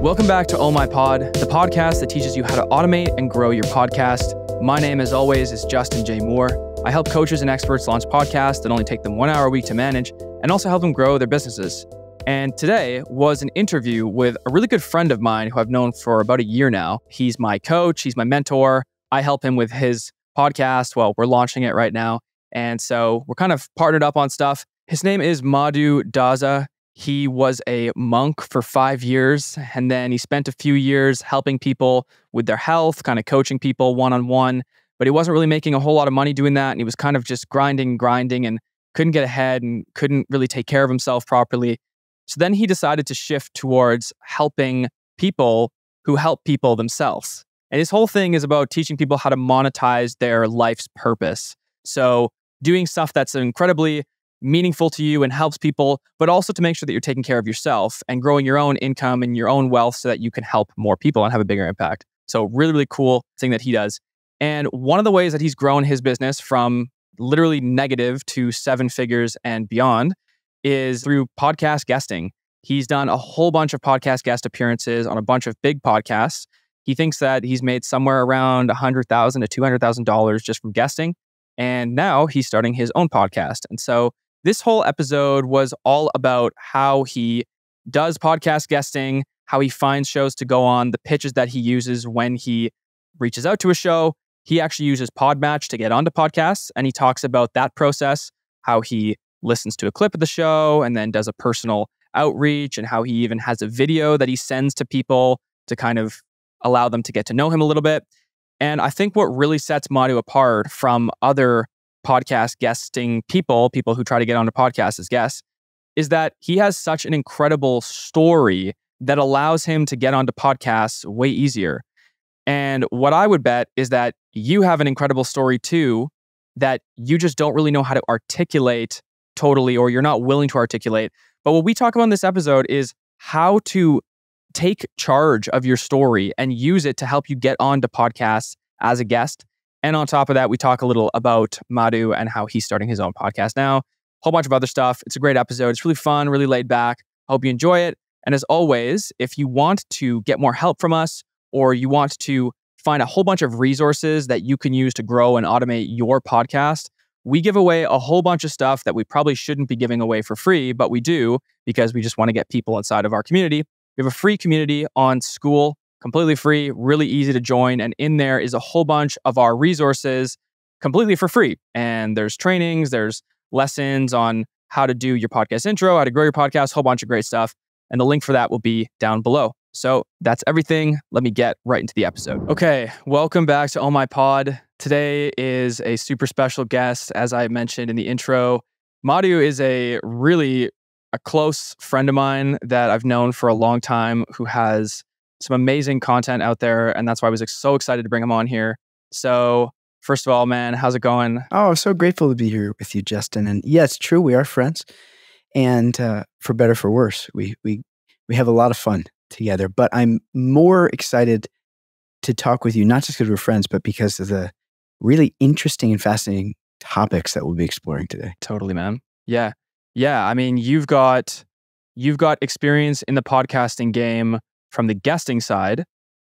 Welcome back to Oh My Pod, the podcast that teaches you how to automate and grow your podcast. My name, as always, is Justin J. Moore. I help coaches and experts launch podcasts that only take them 1 hour a week to manage and also help them grow their businesses. And today was an interview with a really good friend of mine who I've known for about a year now. He's my coach. He's my mentor. I help him with his podcast. Well, we're launching it right now. And so we're kind of partnered up on stuff. His name is Madhu Dasa. He was a monk for 5 years, and then he spent a few years helping people with their health, kind of coaching people one-on-one, but he wasn't really making a whole lot of money doing that. And he was kind of just grinding and couldn't get ahead and couldn't really take care of himself properly. So then he decided to shift towards helping people who help people themselves. And his whole thing is about teaching people how to monetize their life's purpose. So doing stuff that's incredibly meaningful to you and helps people, but also to make sure that you're taking care of yourself and growing your own income and your own wealth so that you can help more people and have a bigger impact. So really, really cool thing that he does. And one of the ways that he's grown his business from literally negative to 7 figures and beyond is through podcast guesting. He's done a whole bunch of podcast guest appearances on a bunch of big podcasts. He thinks that he's made somewhere around $100,000 to $200,000 just from guesting. And now he's starting his own podcast. And so this whole episode was all about how he does podcast guesting, how he finds shows to go on, the pitches that he uses when he reaches out to a show. He actually uses Podmatch to get onto podcasts. And he talks about that process, how he listens to a clip of the show and then does a personal outreach, and how he even has a video that he sends to people to kind of allow them to get to know him a little bit. And I think what really sets Madhu apart from other podcast guesting people who try to get on a podcast as guests, is that he has such an incredible story that allows him to get onto podcasts way easier. And what I would bet is that you have an incredible story too, that you just don't really know how to articulate totally, or you're not willing to articulate. But what we talk about in this episode is how to take charge of your story and use it to help you get onto podcasts as a guest. And on top of that, we talk a little about Madhu and how he's starting his own podcast now. Whole bunch of other stuff. It's a great episode. It's really fun, really laid back. I hope you enjoy it. And as always, if you want to get more help from us, or you want to find a whole bunch of resources that you can use to grow and automate your podcast, we give away a whole bunch of stuff that we probably shouldn't be giving away for free, but we do because we just want to get people inside of our community. We have a free community on School, completely free, really easy to join. And in there is a whole bunch of our resources completely for free. And there's trainings, there's lessons on how to do your podcast intro, how to grow your podcast, a whole bunch of great stuff. And the link for that will be down below. So that's everything. Let me get right into the episode. Okay, welcome back to Oh My Pod. Today is a super special guest, as I mentioned in the intro. Madhu is a close friend of mine that I've known for a long time, who has some amazing content out there. And that's why I was so excited to bring him on here. So first of all, man, how's it going? Oh, so grateful to be here with you, Justin. And yeah, it's true. We are friends. And for better, for worse, we have a lot of fun together. But I'm more excited to talk with you, not just because we're friends, but because of the really interesting and fascinating topics that we'll be exploring today. Totally, man. Yeah. Yeah, I mean, you've got experience in the podcasting game from the guesting side,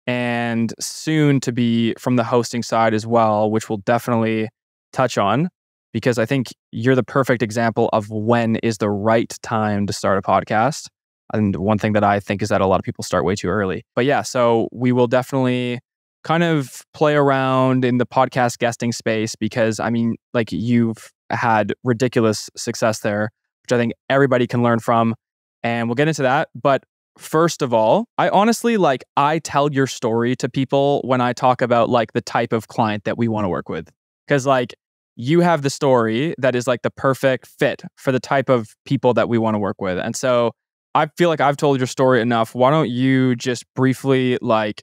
and soon to be from the hosting side as well, which we'll definitely touch on, because I think you're the perfect example of when is the right time to start a podcast. And one thing that I think is that a lot of people start way too early. But yeah, so we will definitely kind of play around in the podcast guesting space, because I mean, like, you've had ridiculous success there, which I think everybody can learn from. And we'll get into that. But first of all, I honestly, like, I tell your story to people when I talk about like the type of client that we want to work with. Because like, you have the story that is like the perfect fit for the type of people that we want to work with. And so I feel like I've told your story enough. Why don't you just briefly like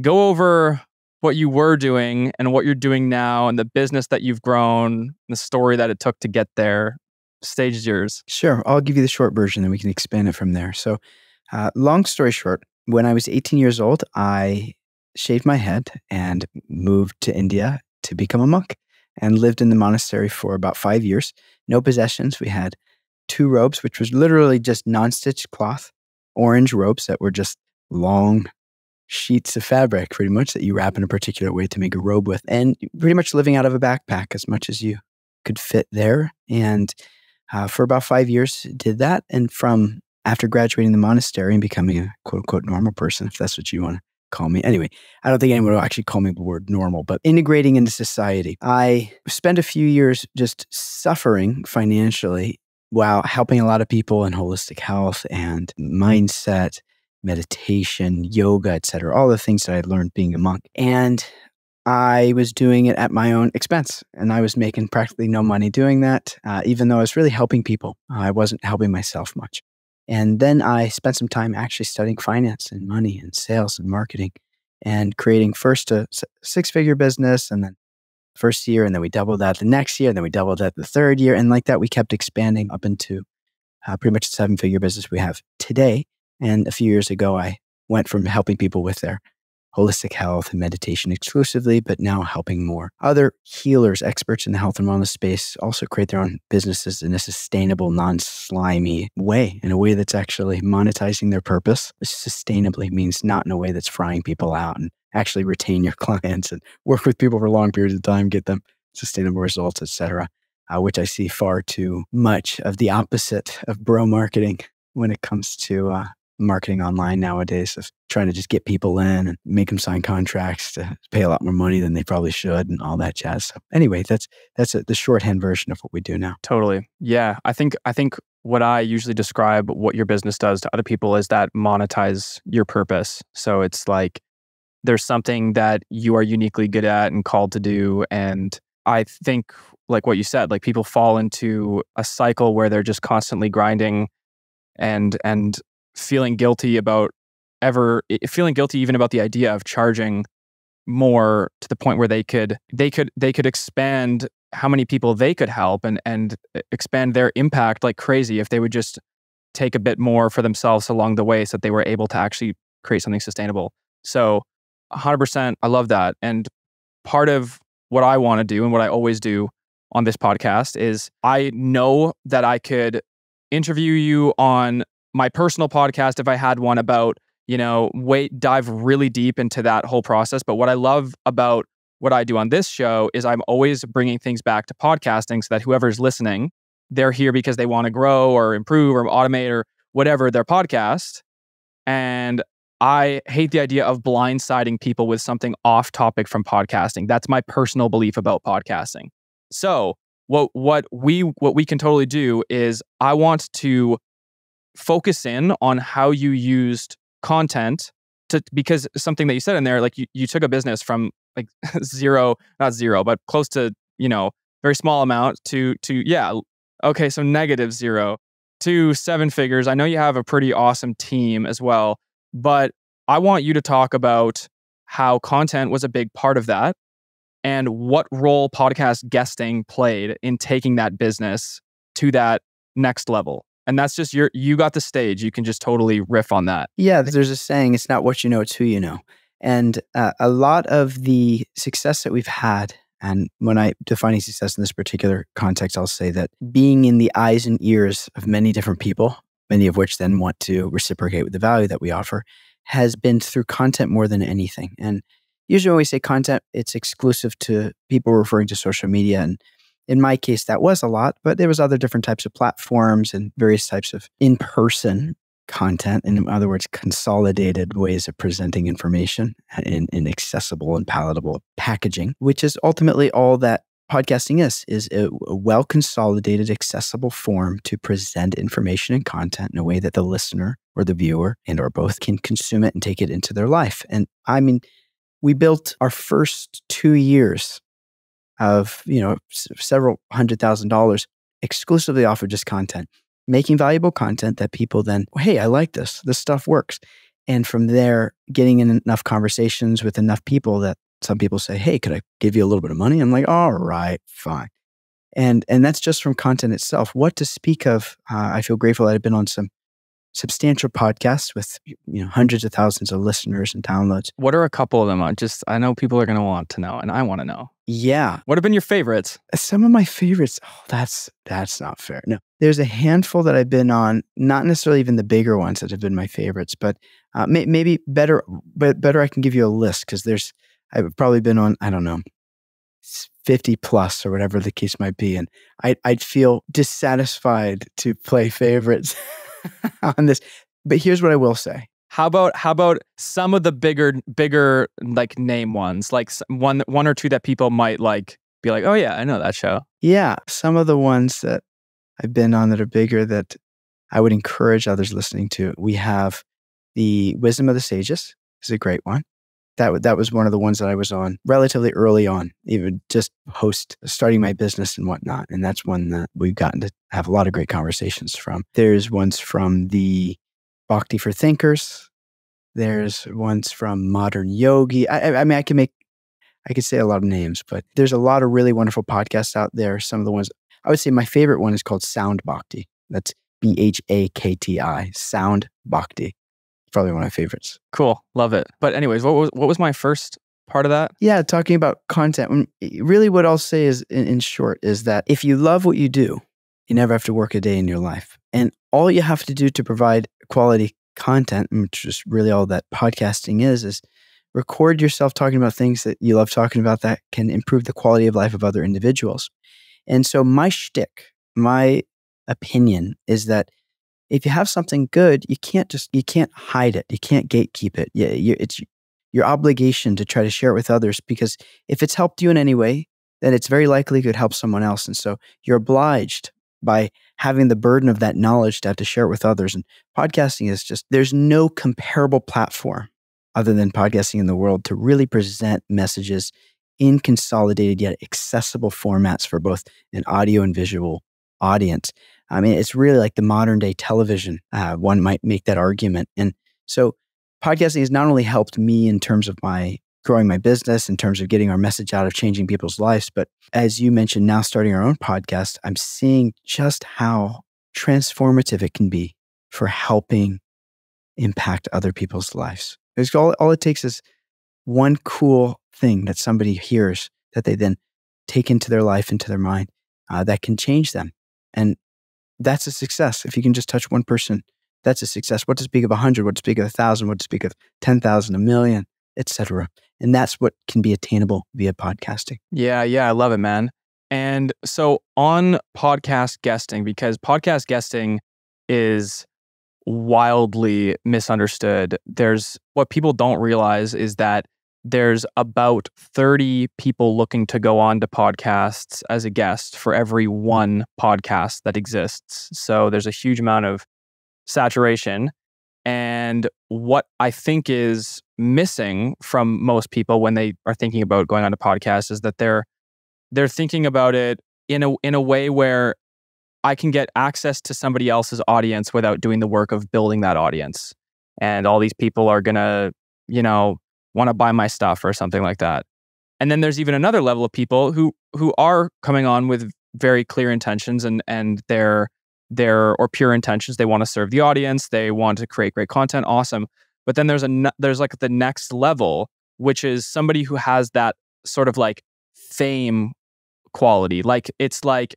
go over what you were doing and what you're doing now and the business that you've grown, the story that it took to get there? Stage is yours. Sure. I'll give you the short version and we can expand it from there. So long story short, when I was 18 years old, I shaved my head and moved to India to become a monk, and lived in the monastery for about 5 years. No possessions. We had 2 robes, which was literally just non-stitched cloth, orange robes that were just long sheets of fabric, pretty much, that you wrap in a particular way to make a robe with, and pretty much living out of a backpack as much as you could fit there. And for about 5 years, did that. And from after graduating the monastery and becoming a quote unquote normal person, if that's what you want to call me. Anyway, I don't think anyone will actually call me the word normal, but integrating into society. I spent a few years just suffering financially while helping a lot of people in holistic health and mindset, meditation, yoga, etc. All the things that I learned being a monk. And I was doing it at my own expense, and I was making practically no money doing that, even though I was really helping people. I wasn't helping myself much. And then I spent some time actually studying finance and money and sales and marketing and creating first a six-figure business, and then first year, and then we doubled that the next year, and then we doubled that the third year. And like that, we kept expanding up into pretty much the seven-figure business we have today. And a few years ago, I went from helping people with their holistic health and meditation exclusively, but now helping more other healers, experts in the health and wellness space, also create their own businesses in a sustainable, non-slimy way, in a way that's actually monetizing their purpose. Sustainably means not in a way that's frying people out, and actually retain your clients and work with people for long periods of time, get them sustainable results, etc., which I see far too much of the opposite of bro marketing when it comes to marketing online nowadays, of trying to just get people in and make them sign contracts to pay a lot more money than they probably should and all that jazz. So anyway, that's the shorthand version of what we do now. Totally. Yeah. I think what I usually describe what your business does to other people is that monetize your purpose. So it's like there's something that you are uniquely good at and called to do. And I think like what you said, like people fall into a cycle where they're just constantly grinding and feeling guilty about even about the idea of charging more, to the point where they could expand how many people they could help and expand their impact like crazy if they would just take a bit more for themselves along the way so that they were able to actually create something sustainable. So 100%, I love that. And part of what I want to do and what I always do on this podcast is I know that I could interview you on my personal podcast, if I had one, about, dive really deep into that whole process. But what I love about what I do on this show is I'm always bringing things back to podcasting so that whoever's listening, they're here because they want to grow or improve or automate or whatever their podcast. And I hate the idea of blindsiding people with something off topic from podcasting. That's my personal belief about podcasting. So what we can totally do is I want to focus in on how you used content to, because something that you said in there, like you took a business from like not zero, but close to, very small amount so negative zero to seven figures. I know you have a pretty awesome team as well, but I want you to talk about how content was a big part of that and what role podcast guesting played in taking that business to that next level. And that's just you got the stage. You can just totally riff on that. Yeah, there's a saying, it's not what you know, it's who you know. And a lot of the success that we've had, and when I define success in this particular context, I'll say that being in the eyes and ears of many different people, many of which then want to reciprocate with the value that we offer, has been through content more than anything. And usually when we say content, it's exclusive to people referring to social media, and in my case, that was a lot, but there was other different types of platforms and various types of in-person content. In other words, consolidated ways of presenting information in accessible and palatable packaging, which is ultimately all that podcasting is a well-consolidated, accessible form to present information and content in a way that the listener or the viewer and or both can consume it and take it into their life. And I mean, we built our first 2 years of, several $100,000 exclusively off of just content, making valuable content that people then, hey, I like this stuff works. And from there, getting in enough conversations with enough people that some people say, hey, could I give you a little bit of money? I'm like, all right, fine. And that's just from content itself. What to speak of, I feel grateful that I've been on some substantial podcasts with hundreds of thousands of listeners and downloads. What are a couple of them on? Just, I know people are going to want to know, and I want to know. Yeah. What have been your favorites? Some of my favorites. Oh, that's not fair. No, There's a handful that I've been on, not necessarily even the bigger ones that have been my favorites, but maybe better I can give you a list, because I've probably been on, I don't know, 50 plus or whatever the case might be. And I'd feel dissatisfied to play favorites on this. But here's what I will say. How about some of the bigger like name ones, like one or two that people might like be like, oh yeah, I know that show. Yeah, some of the ones that I've been on that are bigger that I would encourage others listening to. We have the Wisdom of the Sages is a great one. That was one of the ones that I was on relatively early on, even just starting my business and whatnot. And that's one that we've gotten to have a lot of great conversations from. There's ones from the Bhakti for Thinkers. There's ones from Modern Yogi. I mean, I could say a lot of names, but there's a lot of really wonderful podcasts out there. Some of the ones, I would say my favorite one is called Sound Bhakti. That's B-H-A-K-T-I, Sound Bhakti. Probably one of my favorites. Cool. Love it. But anyways, what was my first part of that? Yeah, talking about content. Really what I'll say is, in short, is that if you love what you do, you never have to work a day in your life. And all you have to do to provide quality content, which is really all that podcasting is record yourself talking about things that you love talking about that can improve the quality of life of other individuals. And so my shtick, my opinion is that if you have something good, you can't hide it. You can't gatekeep it. It's your obligation to try to share it with others, because if it's helped you in any way, then it's very likely it could help someone else. And so you're obliged by having the burden of that knowledge to have to share it with others. And podcasting is just, there's no comparable platform other than podcasting in the world to really present messages in consolidated yet accessible formats for both an audio and visual audience. I mean, it's really like the modern day television. One might make that argument. And so podcasting has not only helped me in terms of my growing my business, in terms of getting our message out, of changing people's lives, but as you mentioned, now starting our own podcast, I'm seeing just how transformative it can be for helping impact other people's lives. It's all it takes is one cool thing that somebody hears that they then take into their life, into their mind, that can change them. And that's a success. If you can just touch one person, that's a success. What to speak of 100, what to speak of 1,000, what to speak of 10,000, a million, etc. And that's what can be attainable via podcasting. Yeah, I love it, man. And so on podcast guesting, because podcast guesting is wildly misunderstood. There's, what people don't realize is that there's about 30 people looking to go on to podcasts as a guest for every one podcast that exists. So there's a huge amount of saturation. And what I think is missing from most people when they are thinking about going on to podcasts is that they're thinking about it in a way where I can get access to somebody else's audience without doing the work of building that audience. And all these people are going to, want to buy my stuff or something like that. And then there's even another level of people who are coming on with very clear intentions and their pure intentions. They want to serve the audience. They want to create great content. Awesome. But then there's like the next level, which is somebody who has that sort of like fame quality. Like it's like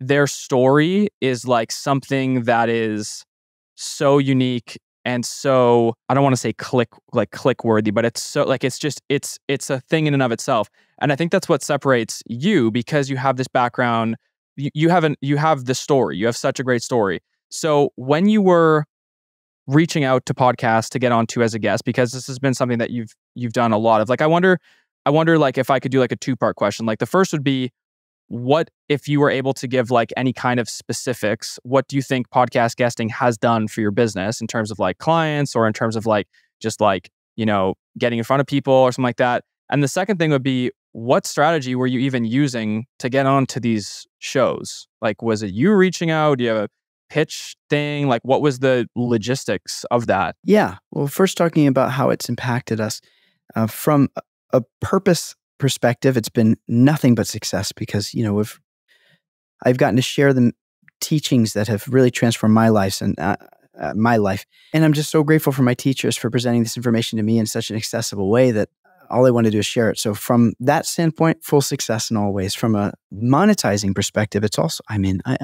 their story is like something that is so unique. And so I don't want to say click worthy, but it's so like, it's just, it's a thing in and of itself. And I think that's what separates you, because you have this background, you have the story, you have such a great story. So when you were reaching out to podcasts to get onto as a guest, because this has been something that you've done a lot of, like, I wonder like if I could do like a two-part question. Like the first would be, what if you were able to give like any kind of specifics, what do you think podcast guesting has done for your business in terms of like clients or in terms of like just like, getting in front of people or something like that? And the second thing would be, what strategy were you even using to get onto these shows? Like, was it you reaching out? Do you have a pitch thing? Like, what was the logistics of that? Yeah. Well, first talking about how it's impacted us from a purpose perspective, it's been nothing but success, because I've gotten to share the teachings that have really transformed my life and I'm just so grateful for my teachers for presenting this information to me in such an accessible way that all I want to do is share it. So from that standpoint, full success in all ways. From a monetizing perspective, it's also, I mean, I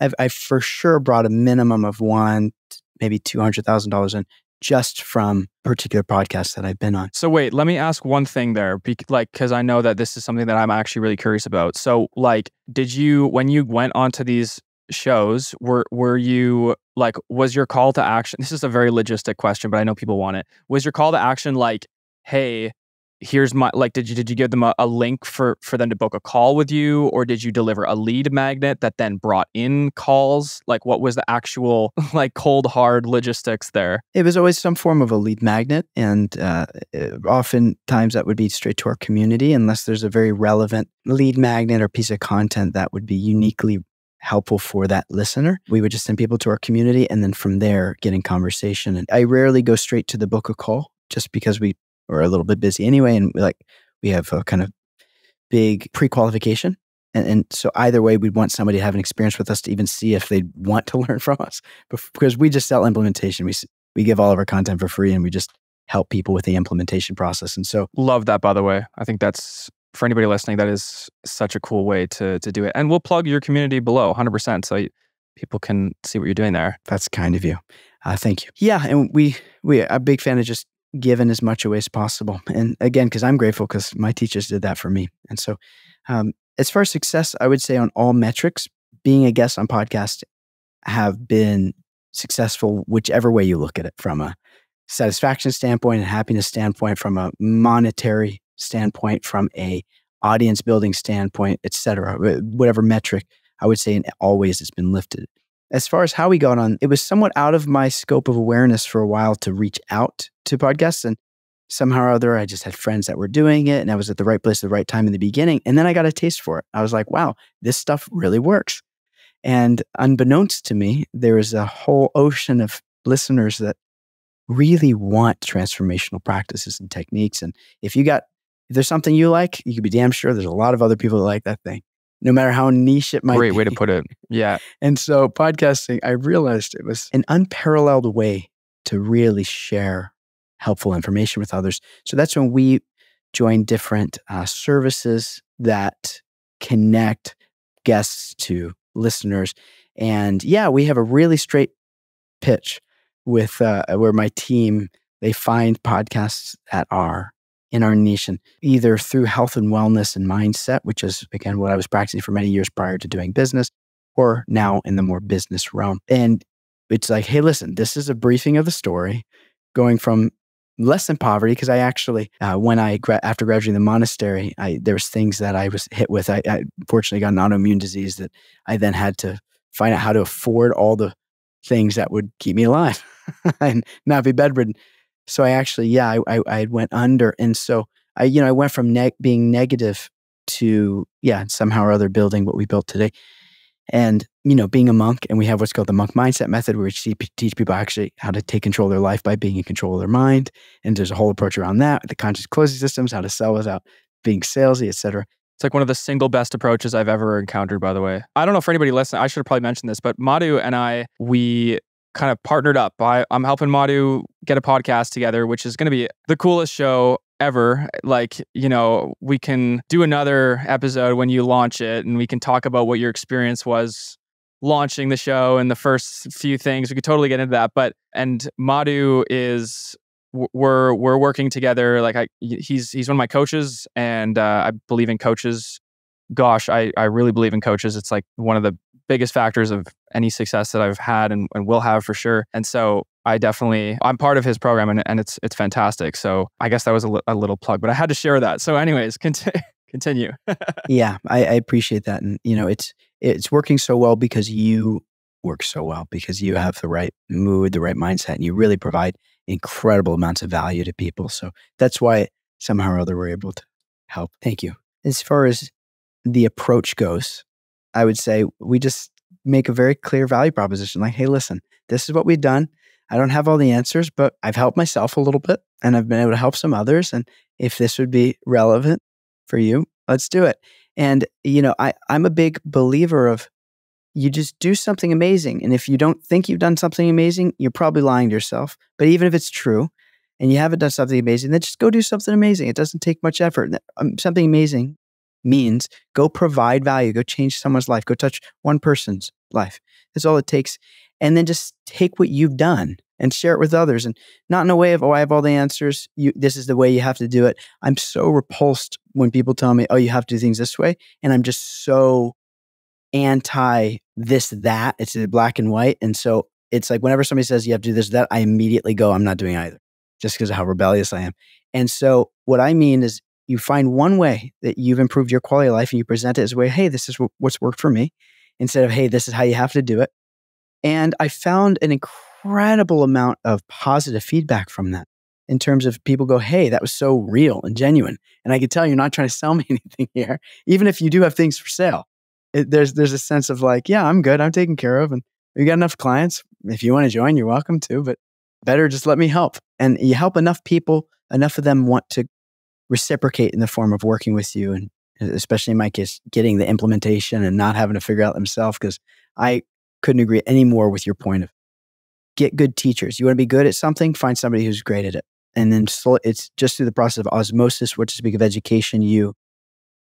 I've for sure brought a minimum of one, maybe $200,000 in just from particular podcasts that I've been on. So wait, let me ask one thing there, because I know that this is something that I'm actually really curious about. So like, did you, when you went onto these shows, were you like, was your call to action, this is a very logistic question, but I know people want it. Was your call to action like, hey, here's my, like, did you give them a link for them to book a call with you, or did you deliver a lead magnet that then brought in calls? Like, what was the actual, like, cold hard logistics there? It was always some form of a lead magnet, and oftentimes that would be straight to our community, unless there's a very relevant lead magnet or piece of content that would be uniquely helpful for that listener. We would just send people to our community, and then from there, get in conversation. And I rarely go straight to the book a call, just because we're a little bit busy anyway, and we have a kind of big pre-qualification, and so either way, we'd want somebody to have an experience with us to even see if they'd want to learn from us, because we just sell implementation. We give all of our content for free, and we just help people with the implementation process. And so, love that, by the way. I think that's, for anybody listening, that is such a cool way to do it. And we'll plug your community below, 100%, so people can see what you're doing there. That's kind of you. Thank you. Yeah, and we're a big fan of just giving as much away as possible. And again, because I'm grateful, because my teachers did that for me. And so as far as success, I would say on all metrics, being a guest on podcasts have been successful, whichever way you look at it, from a satisfaction standpoint, a happiness standpoint, from a monetary standpoint, from a audience building standpoint, etc. Whatever metric, I would say in all ways it's been lifted. As far as how we got on, it was somewhat out of my scope of awareness for a while to reach out to podcasts. And somehow or other, I just had friends that were doing it, and I was at the right place at the right time in the beginning. And then I got a taste for it. I was like, wow, this stuff really works. And unbeknownst to me, there is a whole ocean of listeners that really want transformational practices and techniques. And if there's something you like, you can be damn sure there's a lot of other people that like that thing, no matter how niche it might be. Great way to put it. Yeah. And so podcasting, I realized it was an unparalleled way to really share helpful information with others. So that's when we joined different services that connect guests to listeners. And yeah, we have a really straight pitch with where my team, they find podcasts that are in our niche, and either through health and wellness and mindset, which is, again, what I was practicing for many years prior to doing business, or now in the more business realm. And it's like, hey, listen, this is a briefing of the story, going from less than poverty, because I actually, after graduating the monastery, there was things that I was hit with. I fortunately got an autoimmune disease that I then had to find out how to afford all the things that would keep me alive and not be bedridden. So I actually, yeah, I went under. And so I went from being negative to, yeah, somehow or other building what we built today. And, being a monk, and we have what's called the monk mindset method, where we teach people actually how to take control of their life by being in control of their mind. And there's a whole approach around that, the conscious closing systems, how to sell without being salesy, et cetera. It's like one of the single best approaches I've ever encountered, by the way. I don't know, for anybody listening, I should have probably mentioned this, but Madhu and I, we kind of partnered up. I'm helping Madhu get a podcast together, which is going to be the coolest show ever. Like, we can do another episode when you launch it, and we can talk about what your experience was launching the show and the first few things. We could totally get into that. And Madhu is, we're working together. Like he's one of my coaches, and I believe in coaches. Gosh, I really believe in coaches. It's like one of the biggest factors of any success that I've had and will have for sure. And so I'm part of his program, and it's fantastic. So I guess that was a little plug, but I had to share that. So anyways, continue. Yeah, I appreciate that. And it's working so well because you work so well, because you have the right mood, the right mindset, and you really provide incredible amounts of value to people. So that's why somehow or other we're able to help. Thank you. As far as the approach goes, I would say we just make a very clear value proposition. Like, hey, listen, this is what we've done. I don't have all the answers, but I've helped myself a little bit, and I've been able to help some others. And if this would be relevant for you, let's do it. And, I'm a big believer of you just do something amazing. And if you don't think you've done something amazing, you're probably lying to yourself. But even if it's true and you haven't done something amazing, then just go do something amazing. It doesn't take much effort. Something amazing means go provide value, go change someone's life, go touch one person's life. That's all it takes. And then just take what you've done and share it with others, and not in a way of, oh, I have all the answers. This is the way you have to do it. I'm so repulsed when people tell me, oh, you have to do things this way. And I'm just so anti this, that. It's black and white. And so it's like whenever somebody says you have to do this, that, I immediately go, I'm not doing either, just because of how rebellious I am. And so what I mean is you find one way that you've improved your quality of life and you present it as a way, hey, this is what's worked for me, instead of, hey, this is how you have to do it. And I found an incredible amount of positive feedback from that, in terms of people go, hey, that was so real and genuine. And I could tell you're not trying to sell me anything here. Even if you do have things for sale, there's a sense of like, yeah, I'm good. I'm taken care of. And we got enough clients. If you want to join, you're welcome to, but better just let me help. And you help enough people, enough of them want to reciprocate in the form of working with you. And especially in my case, getting the implementation and not having to figure out themselves, because I couldn't agree any more with your point of get good teachers. You want to be good at something, find somebody who's great at it. And then it's just through the process of osmosis, which is big of education,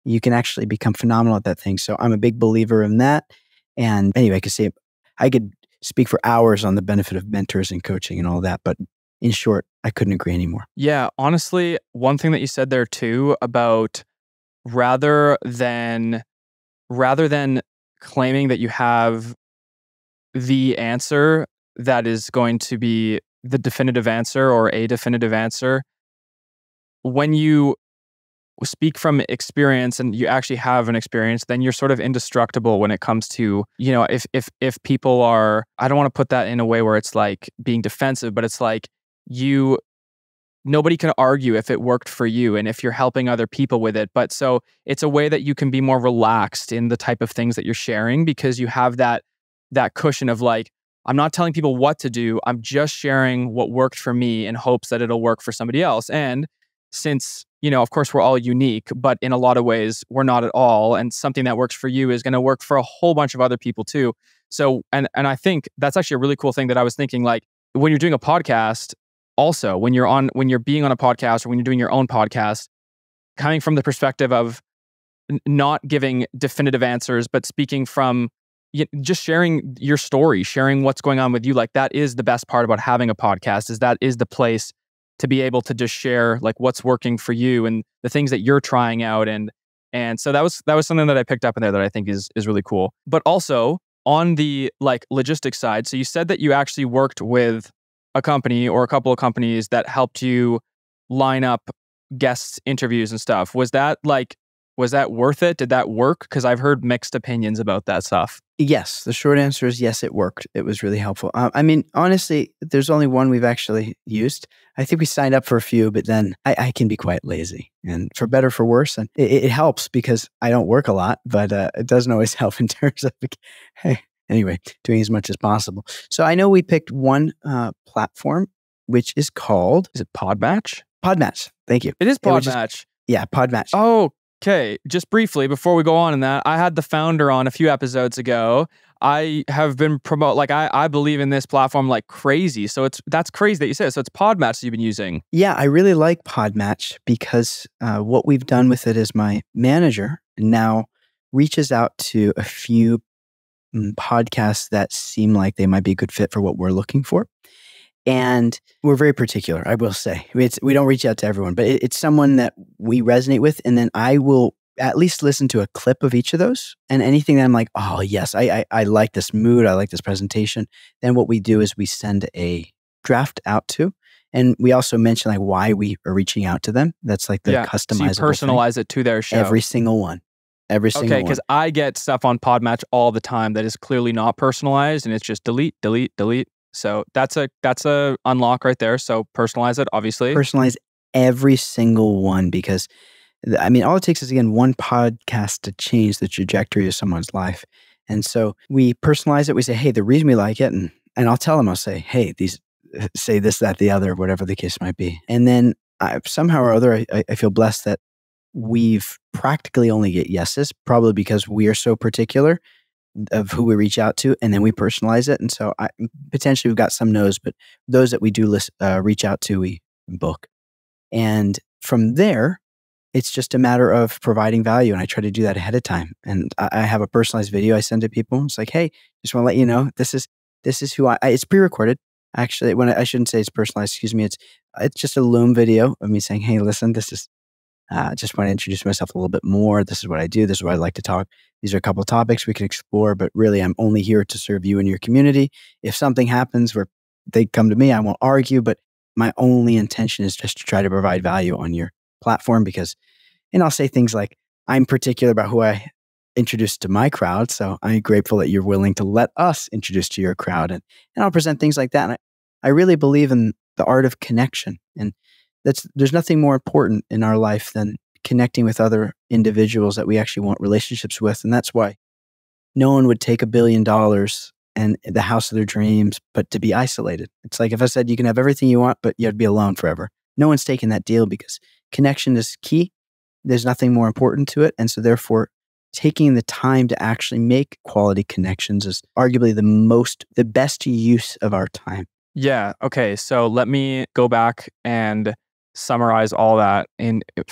you can actually become phenomenal at that thing. So I'm a big believer in that. And anyway, I could speak for hours on the benefit of mentors and coaching and all that, but in short, I couldn't agree anymore. Yeah, honestly, one thing that you said there too about rather than claiming that you have the answer that is going to be the definitive answer or a definitive answer, when you speak from experience and you actually have an experience, then you're sort of indestructible when it comes to, you know, if people are, I don't want to put that in a way where it's like being defensive, but it's like nobody can argue if it worked for you and if you're helping other people with it. But so it's a way that you can be more relaxed in the type of things that you're sharing, because you have that cushion of like, I'm not telling people what to do. I'm just sharing what worked for me in hopes that it'll work for somebody else. And since, you know, of course, we're all unique, but in a lot of ways, we're not at all. And something that works for you is going to work for a whole bunch of other people too. So, and I think that's actually a really cool thing that I was thinking, like when you're doing a podcast, also when you're being on a podcast or when you're doing your own podcast, coming from the perspective of not giving definitive answers, but speaking from just sharing your story, sharing what's going on with you, like that is the best part about having a podcast, is that is the place to be able to just share like what's working for you and the things that you're trying out. And so that was something that I picked up in there that I think is really cool. But also on the like logistics side, so you said that you actually worked with a company or a couple of companies that helped you line up guest interviews and stuff. Was that worth it? Did that work? Because I've heard mixed opinions about that stuff. Yes. The short answer is yes, it worked. It was really helpful. I mean, honestly, there's only one we've actually used. I think we signed up for a few, but then I can be quite lazy, and for better, for worse. And it helps because I don't work a lot, but it doesn't always help in terms of, anyway, doing as much as possible. So I know we picked one platform, which is called, is it Podmatch? Podmatch. Thank you. It is Podmatch. Yeah, Podmatch. Oh, okay, just briefly before we go on in that, I had the founder on a few episodes ago. I have been I believe in this platform like crazy. So that's crazy that you said it. So it's Podmatch that you've been using. Yeah, I really like Podmatch because what we've done with it is my manager now reaches out to a few podcasts that seem like they might be a good fit for what we're looking for. And we're very particular, I will say. We don't reach out to everyone, but it's someone that we resonate with. And then I will at least listen to a clip of each of those. And anything that I'm like, oh, yes, I like this mood. I like this presentation. Then what we do is we send a draft out to. And we also mention like why we are reaching out to them. That's like the customizable. So you personalize it to their show. Every single one. Every single one. Okay, because I get stuff on Podmatch all the time that is clearly not personalized. And it's just delete, delete, delete. So that's a unlock right there. So personalize it, obviously. Personalize every single one, because I mean, all it takes is, again, one podcast to change the trajectory of someone's life. And so we personalize it. We say, hey, the reason we like it, and I'll tell them, I'll say, hey, these say this, that, the other, whatever the case might be. And then somehow or other, I feel blessed that we've practically only get yeses, probably because we are so particular of who we reach out to, and then we personalize it. And so potentially we've got some no's, but those that we do reach out to, we book. And from there, It's just a matter of providing value. And I try to do that ahead of time. And I have a personalized video I send to people. It's like, hey, just want to let you know, this is who I it's pre-recorded. Actually, I shouldn't say it's personalized, excuse me. It's just a Loom video of me saying, hey, listen, this is, just want to introduce myself a little bit more. This is what I do. This is what I'd like to talk. These are a couple of topics we could explore, but really I'm only here to serve you and your community. If something happens where they come to me, I won't argue, but my only intention is just to try to provide value on your platform because, and I'll say things like, I'm particular about who I introduce to my crowd. So I'm grateful that you're willing to let us introduce to your crowd. And I'll present things like that. And I really believe in the art of connection. And there's nothing more important in our life than connecting with other individuals that we actually want relationships with. And that's why no one would take $1 billion and the house of their dreams, but to be isolated. It's like if I said you can have everything you want, but you'd be alone forever. No one's taking that deal because connection is key. There's nothing more important to it. And so therefore, taking the time to actually make quality connections is arguably the best use of our time. Yeah. Okay. So let me go back and summarize all that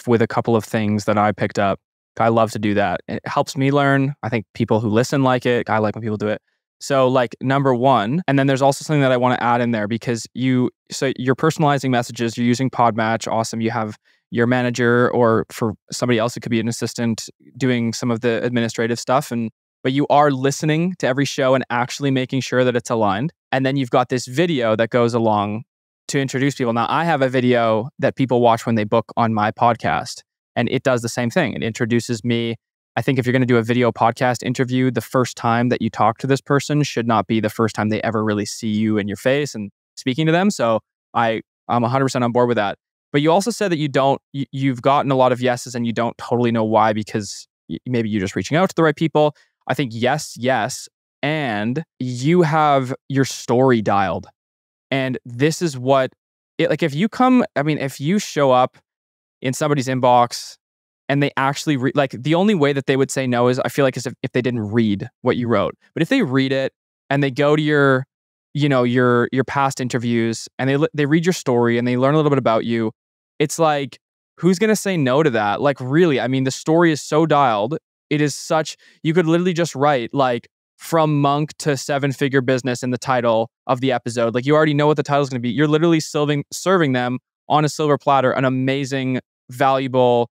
with a couple of things that I picked up. I love to do that. It helps me learn. I think people who listen like it. I like when people do it. So like number one, and then there's also something that I want to add in there because you're personalizing messages, you're using Podmatch. Awesome. You have your manager or for somebody else, it could be an assistant doing some of the administrative stuff. But you are listening to every show and actually making sure that it's aligned. And then you've got this video that goes along to introduce people. Now, I have a video that people watch when they book on my podcast, and it does the same thing. It introduces me. I think if you're going to do a video podcast interview, the first time that you talk to this person should not be the first time they ever really see you in your face and speaking to them. So I'm 100% on board with that. But you also said that you've gotten a lot of yeses and you don't totally know why because maybe you're just reaching out to the right people. I think yes. And you have your story dialed. And this is what if you show up in somebody's inbox and they actually the only way that they would say no is I feel like is if they didn't read what you wrote. But if they read it and they go to your past interviews and they read your story and they learn a little bit about you, it's like, who's going to say no to that? Like really, I mean, the story is so dialed. It is such, you could literally just write like from monk to 7-figure business in the title of the episode. Like you already know what the title is going to be. You're literally serving them on a silver platter, an amazing, valuable,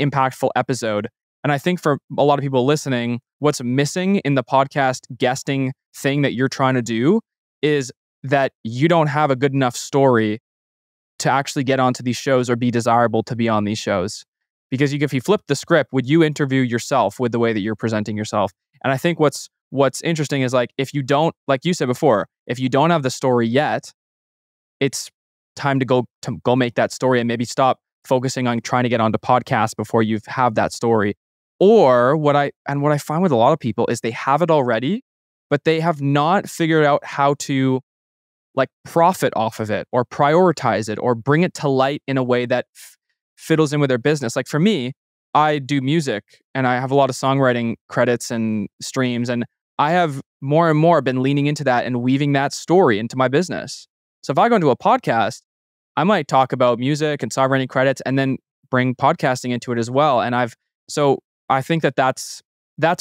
impactful episode. And I think for a lot of people listening, what's missing in the podcast guesting thing that you're trying to do is that you don't have a good enough story to actually get onto these shows or be desirable to be on these shows. Because if you flip the script, would you interview yourself with the way that you're presenting yourself? And I think what's interesting is like, if you don't, like you said before, if you don't have the story yet, it's time to go make that story and maybe stop focusing on trying to get onto podcasts before you have that story. Or what I find with a lot of people is they have it already, but they have not figured out how to like profit off of it or prioritize it or bring it to light in a way that fiddles in with their business. Like for me, I do music and I have a lot of songwriting credits and streams, and I have more and more been leaning into that and weaving that story into my business. So if I go into a podcast, I might talk about music and songwriting credits and then bring podcasting into it as well. And I think that that's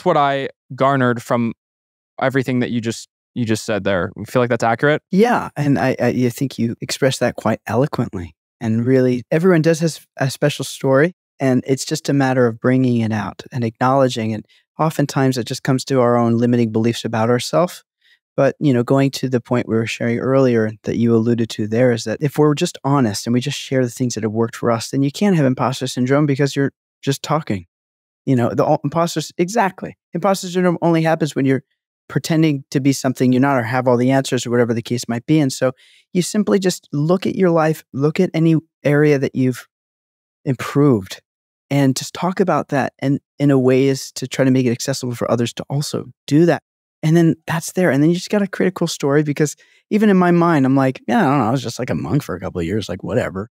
what I garnered from everything that you just said there. You feel like that's accurate? Yeah, and I think you expressed that quite eloquently. And really, everyone does have a special story, and it's just a matter of bringing it out and acknowledging it. Oftentimes, it just comes to our own limiting beliefs about ourselves. But, going to the point we were sharing earlier that you alluded to there is that if we're just honest and we just share the things that have worked for us, then you can't have imposter syndrome because you're just talking. Imposter syndrome only happens when you're pretending to be something you're not or have all the answers or whatever the case might be. And so you simply just look at your life, look at any area that you've improved and just talk about that and in a way is to try to make it accessible for others to also do that. And then that's there. And then you just got to create a cool story because even in my mind, I'm like, yeah, I don't know. I was just like a monk for a couple of years, like whatever.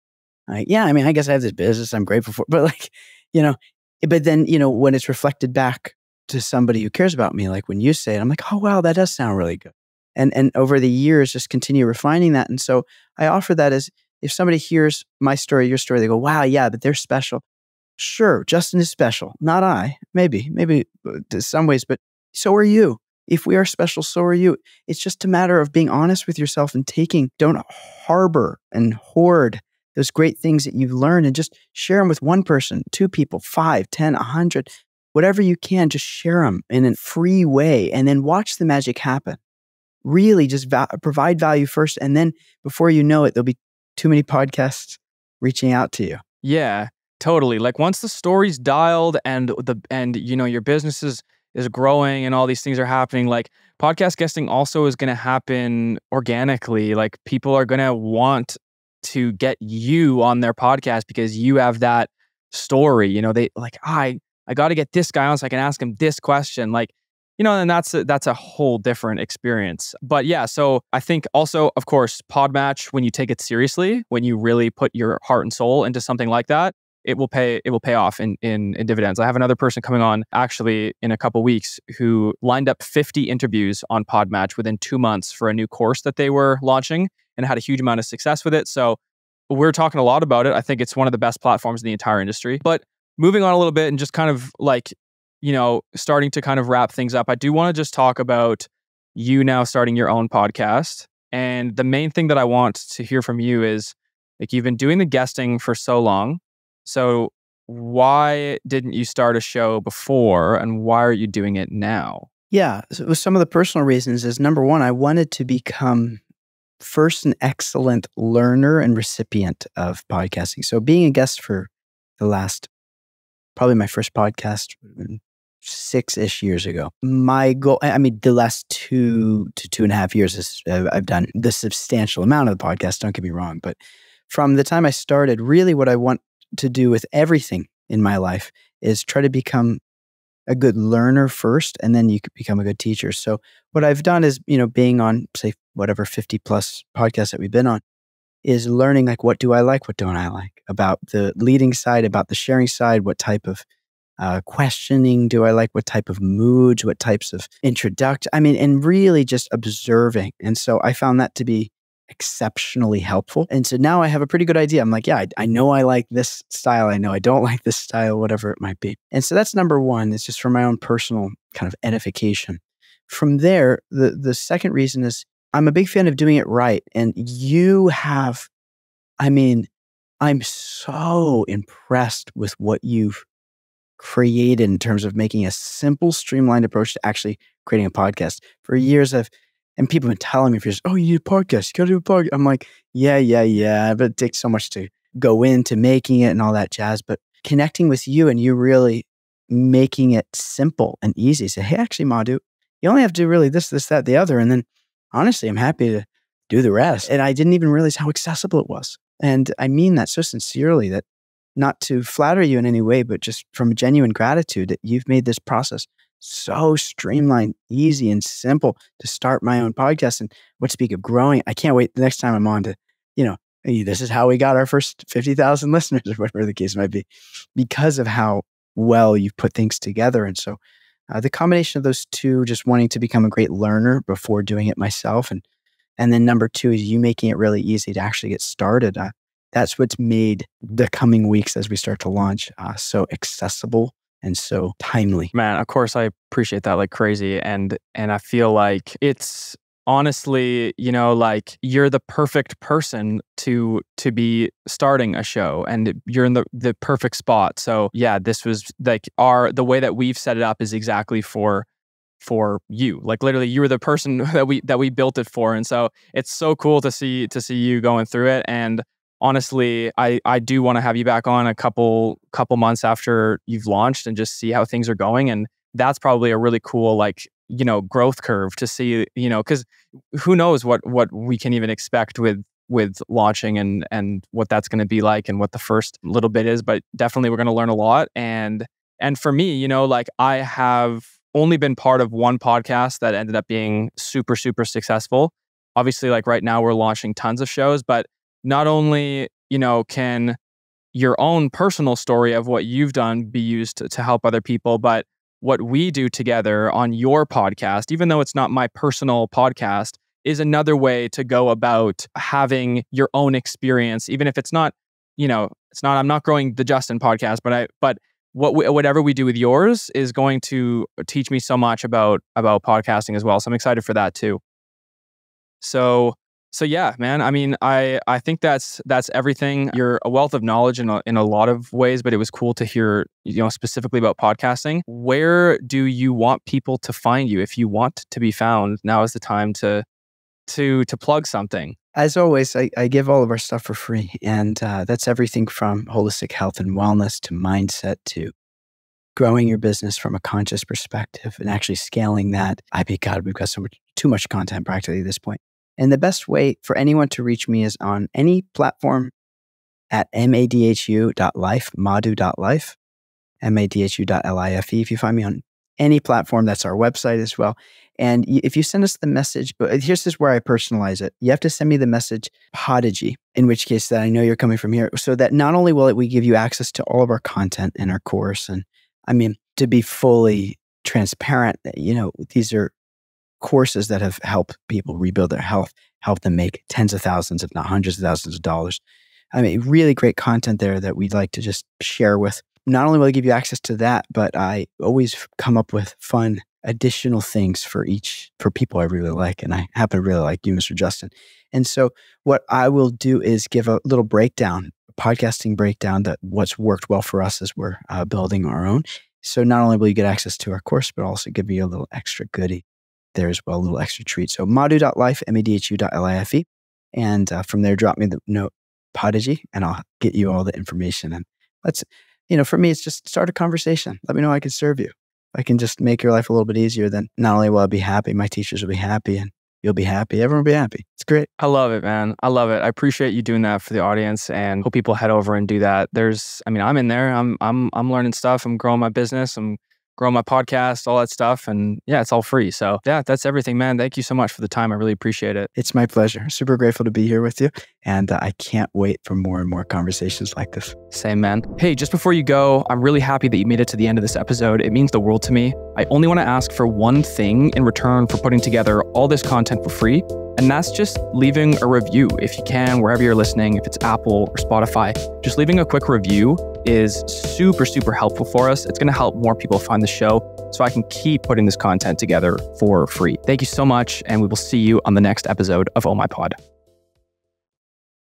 I guess I have this business I'm grateful for, but when it's reflected back to somebody who cares about me, like when you say it, I'm like, oh, wow, that does sound really good. And over the years, just continue refining that. And so I offer that as if somebody hears my story, your story, they go, wow, yeah, but they're special. Sure, Justin is special. Not I. Maybe in some ways, but so are you. If we are special, so are you. It's just a matter of being honest with yourself and don't harbor and hoard those great things that you've learned, and just share them with one person, two people, 5, 10, 100, whatever you can, just share them in a free way and then watch the magic happen. Really just provide value first. And then before you know it, there'll be too many podcasts reaching out to you. Yeah, totally. Like once the story's dialed and you know, your business is growing and all these things are happening, like podcast guesting also is going to happen organically. Like people are going to want to get you on their podcast because you have that story. You know, they like, I got to get this guy on so I can ask him this question. Like, you know, and that's a whole different experience. But yeah, so I think also, of course, Podmatch, when you take it seriously, when you really put your heart and soul into something like that, it will pay off in dividends. I have another person coming on actually in a couple of weeks who lined up 50 interviews on Podmatch within 2 months for a new course that they were launching and had a huge amount of success with it. So we're talking a lot about it. I think it's one of the best platforms in the entire industry. But moving on a little bit and just kind of like, you know, starting to kind of wrap things up, I do want to just talk about you now starting your own podcast. And the main thing that I want to hear from you is, like, you've been doing the guesting for so long. So why didn't you start a show before, and why are you doing it now? Yeah, so some of the personal reasons is, number one, I wanted to become first an excellent learner and recipient of podcasting. So being a guest for the last, probably my first podcast, 6-ish years ago. My goal, I mean, the last 2 to 2.5 years, is, I've done the substantial amount of the podcast, don't get me wrong. But from the time I started, really what I want to do with everything in my life is try to become a good learner first, and then you could become a good teacher. So what I've done is, you know, being on, say, whatever 50+ podcasts that we've been on, is learning, like, what do I like, what don't I like, about the leading side, about the sharing side, what type of questioning do I like, what type of moods, what types of introduction, I mean, and really just observing. And so I found that to be exceptionally helpful. And so now I have a pretty good idea. I'm like, yeah, I know I like this style. I know I don't like this style, whatever it might be. And so that's number one. It's just for my own personal kind of edification. From there, the second reason is, I'm a big fan of doing it right. And you have, I mean, I'm so impressed with what you've created in terms of making a simple, streamlined approach to actually creating a podcast. For years, and people have been telling me for years, oh, you need a podcast, you gotta do a podcast. I'm like, yeah, but it takes so much to go into making it and all that jazz. But connecting with you and you really making it simple and easy. Say, hey, actually, Madhu, you only have to do really this, that, the other. And then honestly, I'm happy to do the rest. And I didn't even realize how accessible it was. And I mean that so sincerely, that not to flatter you in any way, but just from genuine gratitude that you've made this process so streamlined, easy, and simple to start my own podcast. And what, speak of growing, I can't wait the next time I'm on to, you know, hey, this is how we got our first 50,000 listeners, or whatever the case might be, because of how well you've put things together. And so the combination of those two, just wanting to become a great learner before doing it myself. And then number two is you making it really easy to actually get started. That's what's made the coming weeks as we start to launch so accessible and so timely. Man, of course, I appreciate that like crazy. And I feel like it's honestly, you know, like you're the perfect person to be starting a show, and you're in the perfect spot. So yeah, this was like the way that we've set it up is exactly for you. Like literally, you were the person that we built it for. And so it's so cool to see you going through it. And honestly, I do want to have you back on a couple months after you've launched and just see how things are going. And that's probably a really cool, like, you know, growth curve to see, you know, because who knows what we can even expect with launching and what that's going to be like and what the first little bit is. But definitely we're going to learn a lot. And for me, you know, like I have only been part of one podcast that ended up being super, super successful. Obviously, like right now we're launching tons of shows, but not only, you know, can your own personal story of what you've done be used to help other people, but what we do together on your podcast, even though it's not my personal podcast, is another way to go about having your own experience, even if it's not, you know, It's not, I'm not growing the Justin podcast, but whatever we do with yours is going to teach me so much about podcasting as well. So I'm excited for that too. So yeah, man, I mean, I think that's everything. You're a wealth of knowledge in a lot of ways, but it was cool to hear, you know, specifically about podcasting. Where do you want people to find you? If you want to be found, now is the time to plug something. As always, I give all of our stuff for free. And that's everything from holistic health and wellness to mindset to growing your business from a conscious perspective and actually scaling that. I mean, God, we've got so much, too much content practically at this point. And the best way for anyone to reach me is on any platform at madhu.life, madhu.life, madhu.life. If you find me on any platform, that's our website as well. And if you send us the message, but here's where I personalize it. You have to send me the message Podigy, in which case that I know you're coming from here, so that not only will we give you access to all of our content in our course, and I mean, to be fully transparent, you know, these are courses that have helped people rebuild their health, help them make tens of thousands, if not hundreds of thousands of dollars. I mean, really great content there that we'd like to just share with. Not only will I give you access to that, but I always come up with fun additional things for people I really like. And I happen to really like you, Mr. Justin. And so what I will do is give a little breakdown, a podcasting breakdown, that what's worked well for us as we're building our own. So not only will you get access to our course, but also give you a little extra goodie there as well, a little extra treat. So madhu.life, madhu.life. And from there, drop me the note Podigy, and I'll get you all the information. And let's, you know, for me, it's just start a conversation. Let me know I can serve you. I can just make your life a little bit easier. Then not only will I be happy, my teachers will be happy, and you'll be happy. Everyone will be happy. It's great. I love it, man. I love it. I appreciate you doing that for the audience, and hope people head over and do that. There's, I mean, I'm in there. I'm learning stuff. I'm growing my business. I'm growing my podcast, all that stuff. And yeah, it's all free. So yeah, that's everything, man. Thank you so much for the time. I really appreciate it. It's my pleasure. Super grateful to be here with you. And I can't wait for more and more conversations like this. Same, man. Hey, just before you go, I'm really happy that you made it to the end of this episode. It means the world to me. I only want to ask for one thing in return for putting together all this content for free. And that's just leaving a review if you can, wherever you're listening, if it's Apple or Spotify. Just leaving a quick review is super, super helpful for us. It's going to help more people find the show so I can keep putting this content together for free. Thank you so much, and we will see you on the next episode of Oh My Pod.